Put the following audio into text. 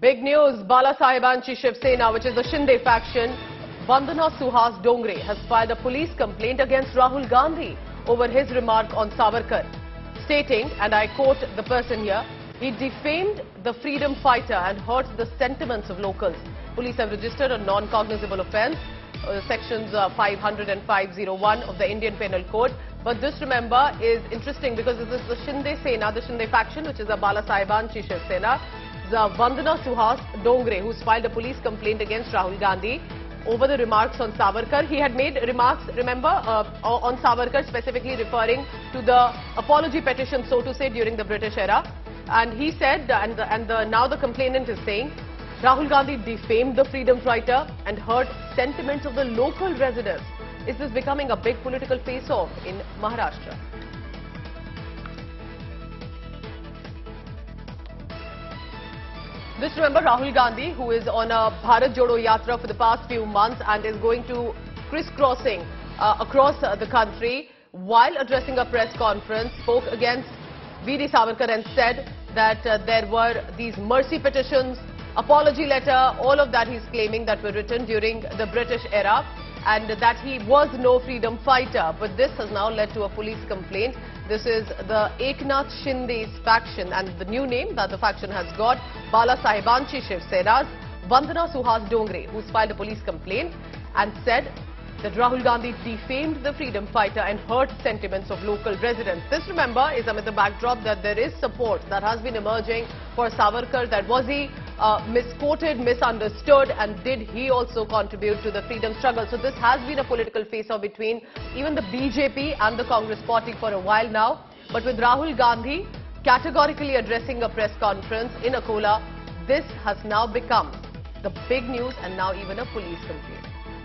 Big news, Balasahebanchi Shiv Sena, which is the Shinde faction, Vandana Suhas Dongre has filed a police complaint against Rahul Gandhi over his remark on Savarkar, stating, and I quote the person here, he defamed the freedom fighter and hurts the sentiments of locals. Police have registered a non-cognizable offence, sections 500 and 501 of the Indian Penal Code. But this, remember, is interesting because this is the Shinde Sena, the Shinde faction, which is a Balasahebanchi Shiv Sena. Vandana Suhas Dongre, who's filed a police complaint against Rahul Gandhi over the remarks on Savarkar. He had made remarks, remember, on Savarkar, specifically referring to the apology petition, so to say, during the British era. And he said, now the complainant is saying, Rahul Gandhi defamed the freedom fighter and hurt sentiments of the local residents. Is this becoming a big political face-off in Maharashtra? Just remember, Rahul Gandhi, who is on a Bharat Jodo Yatra for the past few months and is going to crisscrossing across the country, while addressing a press conference, spoke against VD Savarkar and said that there were these mercy petitions, apology letter, all of that he's claiming that were written during the British era, and that he was no freedom fighter. But this has now led to a police complaint. This is the Eknath Shinde's faction, and the new name that the faction has got, Balasahebanchi Shiv Sena's Vandana Suhas Dongre, who's filed a police complaint and said that Rahul Gandhi defamed the freedom fighter and hurt sentiments of local residents. This, remember, is amid the backdrop that there is support that has been emerging for Savarkar, that was he misquoted, misunderstood, and did he also contribute to the freedom struggle? So this has been a political face-off between even the BJP and the Congress party for a while now. But with Rahul Gandhi categorically addressing a press conference in Akola, this has now become the big news and now even a police complaint.